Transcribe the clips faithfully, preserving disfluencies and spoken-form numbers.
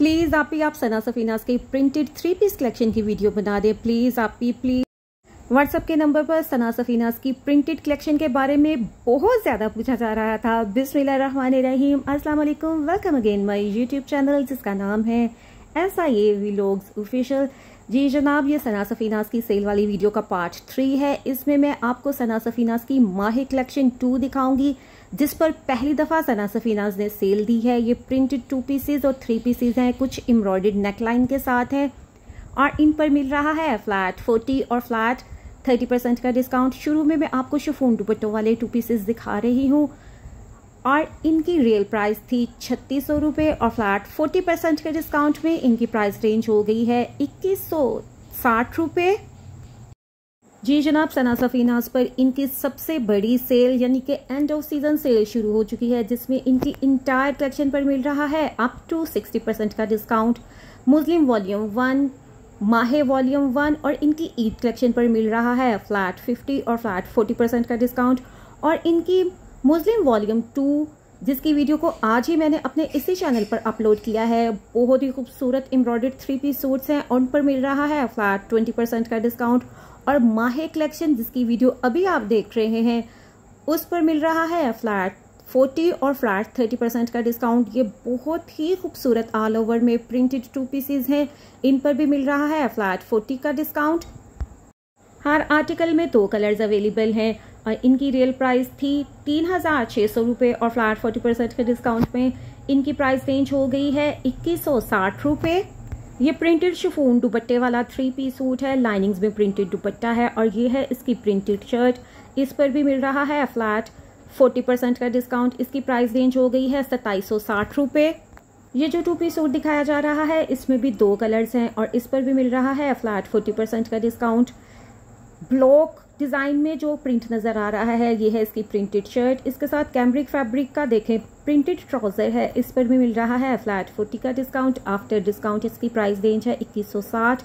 Please आप ही आप सना सफीनाज के प्रिंटेड थ्री पीस कलेक्शन की वीडियो बना दें। प्लीज़ आप ही प्लीज़ व्हाट्सअप के नंबर पर सना सफीनाज की प्रिंटेड कलेक्शन के बारे में बहुत ज़्यादा पूछा जा रहा था। बिस्मिल्लाहिर्रहमानिर्रहीम, अस्सलाम वालेकुम, welcome again my YouTube channel जिसका नाम है S I A vlogs official. जी जनाब, ये सना सफीनाज की सेल वाली वीडियो का पार्ट थ्री है। इसमें मैं आपको सना सफीनाज की माही कलेक्शन टू दिखाऊंगी, जिस पर पहली दफ़ा सना सफीनाज ने सेल दी है। ये प्रिंटेड टू पीसेज और थ्री पीसेज हैं, कुछ एम्ब्रॉयडर्ड नेकलाइन के साथ हैं और इन पर मिल रहा है फ्लैट फोर्टी और फ्लैट थर्टी परसेंट का डिस्काउंट। शुरू में मैं आपको शिफॉन दुपट्टों वाले टू पीसेज दिखा रही हूँ और इनकी रियल प्राइस थी छत्तीस सौ रुपये और फ्लैट फोर्टी परसेंट के डिस्काउंट में इनकी प्राइस रेंज हो गई है इक्कीस सौ साठ रुपये। जी जनाब, सना सफीनाज पर इनकी सबसे बड़ी सेल यानी कि एंड ऑफ सीजन सेल शुरू हो चुकी है, जिसमें इनकी इंटायर कलेक्शन पर मिल रहा है अप टू सिक्सटी परसेंट का discount. Muslin volume one, Mahay volume one और इनकी ईद कलेक्शन पर मिल रहा है फ्लैट फिफ्टी और फ्लैट फोर्टी परसेंट का डिस्काउंट। और इनकी मुस्लिम वॉल्यूम टू, जिसकी वीडियो को आज ही मैंने अपने इसी चैनल पर अपलोड किया है, बहुत ही खूबसूरत एम्ब्रॉयडर्ड थ्री पीस सूट्स हैं और उन पर मिल रहा है फ्लैट ट्वेंटी परसेंट का डिस्काउंट। और माहे कलेक्शन, जिसकी वीडियो अभी आप देख रहे हैं, उस पर मिल रहा है फ्लैट फोर्टी और फ्लैट थर्टी परसेंट का डिस्काउंट। ये बहुत ही खूबसूरत ऑल ओवर में प्रिंटेड टू पीसेज हैं, इन पर भी मिल रहा है फ्लैट फोर्टी का डिस्काउंट। हर आर्टिकल में दो कलर्स अवेलेबल हैं और इनकी रियल प्राइस थी तीन हज़ार छः सौ रुपये और फ्लैट फोर्टी परसेंट के डिस्काउंट में इनकी प्राइस रेंज हो गई है इक्कीस सौ साठ रुपये। ये प्रिंटेड शिफॉन दुपट्टे वाला थ्री पीस सूट है, लाइनिंग्स में प्रिंटेड दुपट्टा है और ये है इसकी प्रिंटेड शर्ट। इस पर भी मिल रहा है फ्लैट फोर्टी परसेंट का डिस्काउंट। इसकी प्राइस रेंज हो गई है सत्ताईस सौ साठ रुपये। ये जो टू पीस सूट दिखाया जा रहा है, इसमें भी दो कलर्स हैं और इस पर भी मिल रहा है फ्लैट फोर्टी परसेंट का डिस्काउंट। ब्लॉक डिज़ाइन में जो प्रिंट नज़र आ रहा है, ये है इसकी प्रिंटेड शर्ट। इसके साथ कैम्ब्रिक फैब्रिक का देखें प्रिंटेड ट्राउज़र है, इस पर भी मिल रहा है फ्लैट फोर्टी का डिस्काउंट। आफ्टर डिस्काउंट इसकी प्राइस रेंज है इक्कीस सौ साठ।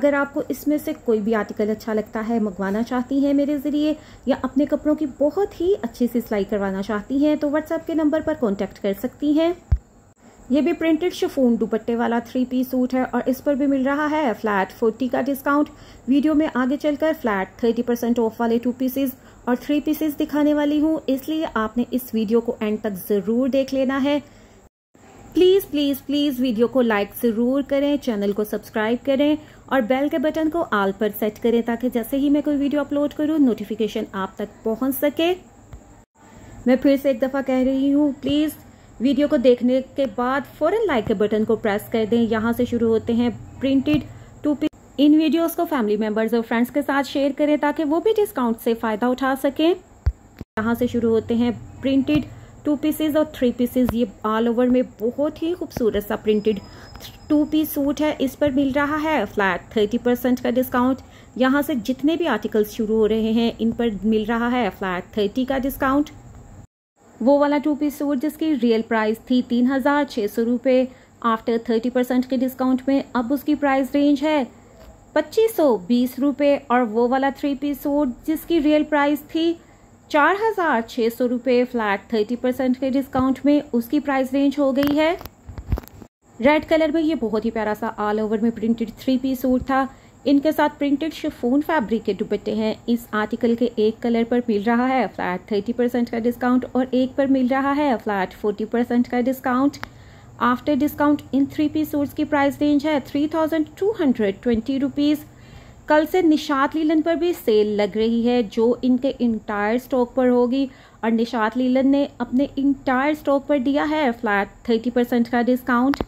अगर आपको इसमें से कोई भी आर्टिकल अच्छा लगता है, मंगवाना चाहती हैं मेरे ज़रिए या अपने कपड़ों की बहुत ही अच्छी सी सिलाई करवाना चाहती हैं, तो व्हाट्सएप के नंबर पर कॉन्टैक्ट कर सकती हैं। ये भी प्रिंटेड शिफॉन दुपट्टे वाला थ्री पीस सूट है और इस पर भी मिल रहा है फ्लैट फोर्टी का डिस्काउंट। वीडियो में आगे चलकर फ्लैट थर्टी परसेंट ऑफ वाले टू पीसेज और थ्री पीसेज दिखाने वाली हूँ, इसलिए आपने इस वीडियो को एंड तक ज़रूर देख लेना है। प्लीज़ प्लीज़ प्लीज़ वीडियो को लाइक ज़रूर करें, चैनल को सब्सक्राइब करें और बेल के बटन को ऑल पर सेट करें, ताकि जैसे ही मैं कोई वीडियो अपलोड करूँ नोटिफिकेशन आप तक पहुँच सके। मैं फिर से एक दफ़ा कह रही हूँ, प्लीज़ वीडियो को देखने के बाद फौरन लाइक के बटन को प्रेस कर दें। यहाँ से शुरू होते हैं प्रिंटेड टू पीस। इन वीडियोस को फैमिली मेंबर्स और फ्रेंड्स के साथ शेयर करें ताकि वो भी डिस्काउंट से फ़ायदा उठा सकें। यहाँ से शुरू होते हैं प्रिंटेड टू पीसेज और थ्री पीसेज। ये ऑल ओवर में बहुत ही खूबसूरत सा प्रिंटेड टू पीस सूट है। इस पर मिल रहा है फ्लैट थर्टी परसेंट का डिस्काउंट। यहाँ से जितने भी आर्टिकल्स शुरू हो रहे हैं, इन पर मिल रहा है फ्लैट थर्टी का डिस्काउंट। वो वाला टू पीस सूट जिसकी रियल प्राइस थी तीन हज़ार छः सौ रुपये, आफ्टर थर्टी परसेंट के डिस्काउंट में अब उसकी प्राइस रेंज है पच्चीस सौ बीस रुपये। और वो वाला थ्री पीस सूट जिसकी रियल प्राइस थी चार हज़ार छः सौ रुपये, फ्लैट थर्टी परसेंट के डिस्काउंट में उसकी प्राइस रेंज हो गई है। रेड कलर में ये बहुत ही प्यारा सा ऑल ओवर में प्रिंटेड थ्री पीस सूट था। इनके साथ प्रिंटेड शिफॉन फैब्रिक के दुपट्टे हैं। इस आर्टिकल के एक कलर पर मिल रहा है फ्लैट थर्टी परसेंट का डिस्काउंट और एक पर मिल रहा है फ्लैट फोर्टी परसेंट का डिस्काउंट। आफ्टर डिस्काउंट इन थ्री पीस सूट्स की प्राइस रेंज है three thousand two hundred twenty rupees. कल से निशात लीलन पर भी सेल लग रही है, जो इनके इंटायर स्टॉक पर होगी और निशात लीलन ने अपने इंटायर स्टॉक पर दिया है फ्लैट थर्टी परसेंट का डिस्काउंट।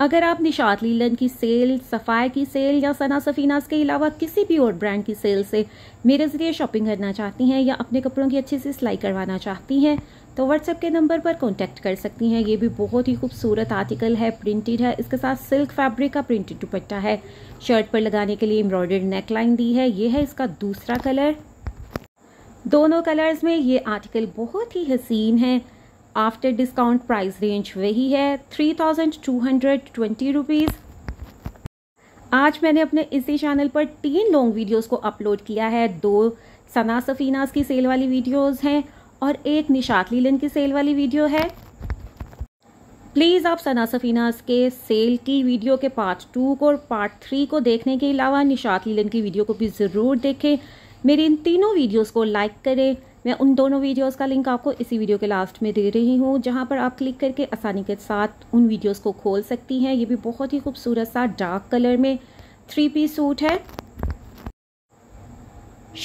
अगर आप निशात लीलन की सेल, सफ़ायर की सेल या सना सफीनाज के अलावा किसी भी और ब्रांड की सेल से मेरे ज़रिए शॉपिंग करना चाहती हैं या अपने कपड़ों की अच्छी सी सिलाई करवाना चाहती हैं, तो व्हाट्सएप के नंबर पर कॉन्टैक्ट कर सकती हैं। ये भी बहुत ही खूबसूरत आर्टिकल है, प्रिंटेड है, इसके साथ सिल्क फैब्रिक का प्रिंटेड दुपट्टा है, शर्ट पर लगाने के लिए एम्ब्रॉयडर्ड नेकलाइन दी है। ये है इसका दूसरा कलर। दोनों कलर्स में ये आर्टिकल बहुत ही हसीन है। आफ्टर डिस्काउंट प्राइस रेंज वही है three thousand two hundred twenty rupees. आज मैंने अपने इसी चैनल पर तीन लॉन्ग वीडियोस को अपलोड किया है। दो सना सफीनाज की सेल वाली वीडियोस हैं और एक निशात लीलन की सेल वाली वीडियो है। प्लीज़ आप सना सफीनाज़ के सेल की वीडियो के पार्ट टू को और पार्ट थ्री को देखने के अलावा निशात लिनन की वीडियो को भी ज़रूर देखें। मेरी इन तीनों वीडियोस को लाइक करें। मैं उन दोनों वीडियोस का लिंक आपको इसी वीडियो के लास्ट में दे रही हूँ, जहाँ पर आप क्लिक करके आसानी के साथ उन वीडियोस को खोल सकती हैं। ये भी बहुत ही खूबसूरत सा डार्क कलर में थ्री पीस सूट है,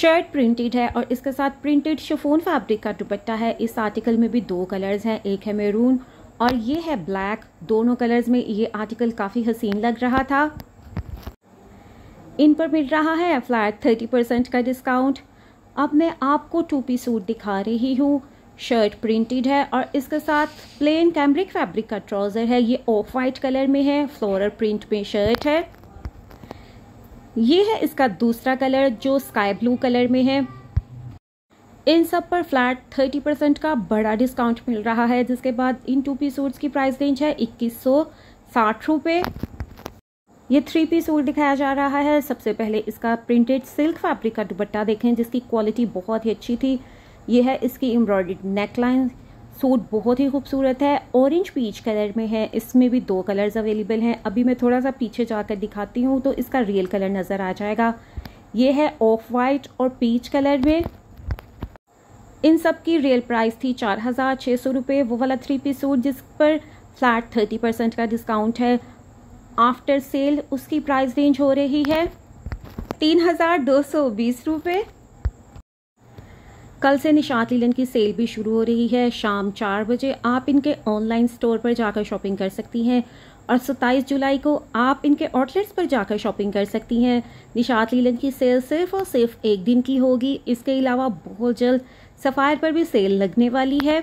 शर्ट प्रिंटेड है और इसके साथ प्रिंटेड शिफॉन फैब्रिक का दुपट्टा है। इस आर्टिकल में भी दो कलर्स हैं, एक है मैरून और ये है ब्लैक। दोनों कलर्स में ये आर्टिकल काफ़ी हसीन लग रहा था। इन पर मिल रहा है फ्लैट थर्टी परसेंट का डिस्काउंट। अब मैं आपको टू पीस सूट दिखा रही हूँ, शर्ट प्रिंटेड है और इसके साथ प्लेन कैम्ब्रिक फैब्रिक का ट्राउज़र है। ये ऑफ वाइट कलर में है, फ्लोरल प्रिंट में शर्ट है। ये है इसका दूसरा कलर जो स्काई ब्लू कलर में है। इन सब पर फ्लैट थर्टी परसेंट का बड़ा डिस्काउंट मिल रहा है, जिसके बाद इन टू पीस सूट्स की प्राइस रेंज है इक्कीस सौ साठ रुपये। ये थ्री पीस सूट दिखाया जा रहा है। सबसे पहले इसका प्रिंटेड सिल्क फैब्रिक का दुपट्टा देखें, जिसकी क्वालिटी बहुत ही अच्छी थी। ये है इसकी एम्ब्रॉयडर्ड नेकलाइन। सूट बहुत ही खूबसूरत है, ऑरेंज पीच कलर में है। इसमें भी दो कलर्स अवेलेबल हैं। अभी मैं थोड़ा सा पीछे जाकर दिखाती हूँ तो इसका रियल कलर नज़र आ जाएगा। ये है ऑफ वाइट और पीच कलर में। इन सब की रियल प्राइस थी चार हज़ार छः सौ रुपये। वो वाला थ्री पीस सूट जिस पर फ्लैट थर्टी परसेंट का डिस्काउंट है आफ्टर सेल, उसकी प्राइस रेंज हो रही है तीन हज़ार दो सौ बीस रुपये। कल से निशात लिनन की सेल भी शुरू हो रही है। शाम चार बजे आप इनके ऑनलाइन स्टोर पर जाकर शॉपिंग कर सकती हैं और सत्ताईस जुलाई को आप इनके आउटलेट्स पर जाकर शॉपिंग कर सकती हैं। निशात लिनन की सेल सिर्फ और सिर्फ एक दिन की होगी। इसके अलावा बहुत जल्द सफ़ायर पर भी सेल लगने वाली है।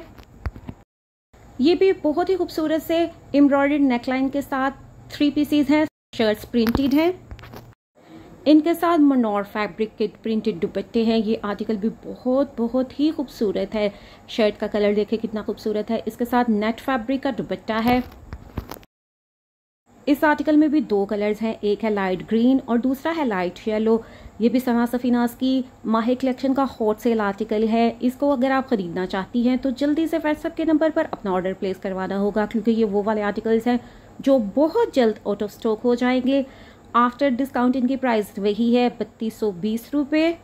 ये भी बहुत ही खूबसूरत से एम्ब्रॉयडर्ड नेकलाइन के साथ थ्री पीसीज हैं। शर्ट्स प्रिंटेड हैं, इनके साथ मनोर फैब्रिक के प्रिंटेड दुपट्टे हैं। ये आर्टिकल भी बहुत बहुत ही खूबसूरत है। शर्ट का कलर देखें कितना खूबसूरत है। इसके साथ नेट फैब्रिक का दुपट्टा है। इस आर्टिकल में भी दो कलर्स हैं, एक है लाइट ग्रीन और दूसरा है लाइट येलो। ये भी सना सफीनाज की माहिया कलेक्शन का हॉट सेल आर्टिकल है। इसको अगर आप ख़रीदना चाहती हैं तो जल्दी से व्हाट्सएप के नंबर पर अपना ऑर्डर प्लेस करवाना होगा, क्योंकि ये वो वाले आर्टिकल्स हैं जो बहुत जल्द आउट ऑफ स्टॉक हो जाएंगे। आफ्टर डिस्काउंट इनकी प्राइस वही है बत्तीस सौ बीस रुपये।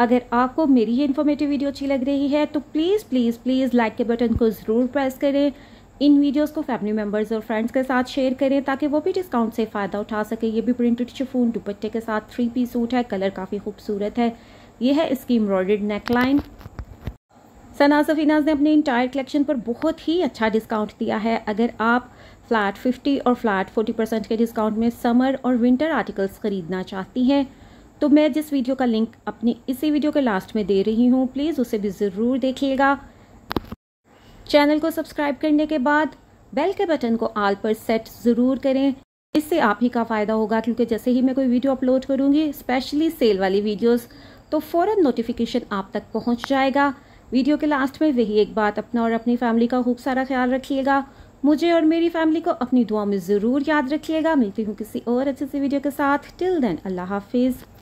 अगर आपको मेरी ये इन्फॉर्मेटिव वीडियो अच्छी लग रही है तो प्लीज़ प्लीज़ प्लीज़ लाइक के बटन को ज़रूर प्रेस करें। इन वीडियोस को फैमिली मेम्बर्स और फ्रेंड्स के साथ शेयर करें ताकि वो भी डिस्काउंट से फ़ायदा उठा सके। ये भी प्रिंटेड शिफॉन दुपट्टे के साथ थ्री पीस सूट है। कलर काफ़ी खूबसूरत है। ये है इसकी एम्ब्रॉयडर्ड नेकलाइन। सना सफीनाज ने अपने इंटायर कलेक्शन पर बहुत ही अच्छा डिस्काउंट दिया है। अगर आप फ्लैट फिफ्टी और फ्लैट फोर्टी परसेंट के डिस्काउंट में समर और विंटर आर्टिकल्स ख़रीदना चाहती हैं तो मैं जिस वीडियो का लिंक अपनी इसी वीडियो के लास्ट में दे रही हूँ, प्लीज़ उसे भी ज़रूर देखिएगा। चैनल को सब्सक्राइब करने के बाद बेल के बटन को ऑल पर सेट ज़रूर करें। इससे आप ही का फ़ायदा होगा, क्योंकि जैसे ही मैं कोई वीडियो अपलोड करूँगी, स्पेशली सेल वाली वीडियोस, तो फ़ौरन नोटिफिकेशन आप तक पहुँच जाएगा। वीडियो के लास्ट में वही एक बात, अपना और अपनी फैमिली का खूब सारा ख्याल रखिएगा। मुझे और मेरी फैमिली को अपनी दुआ में ज़रूर याद रखिएगा। मिलती हूँ किसी और अच्छे से वीडियो के साथ। टिल देन अल्लाह हाफिज़।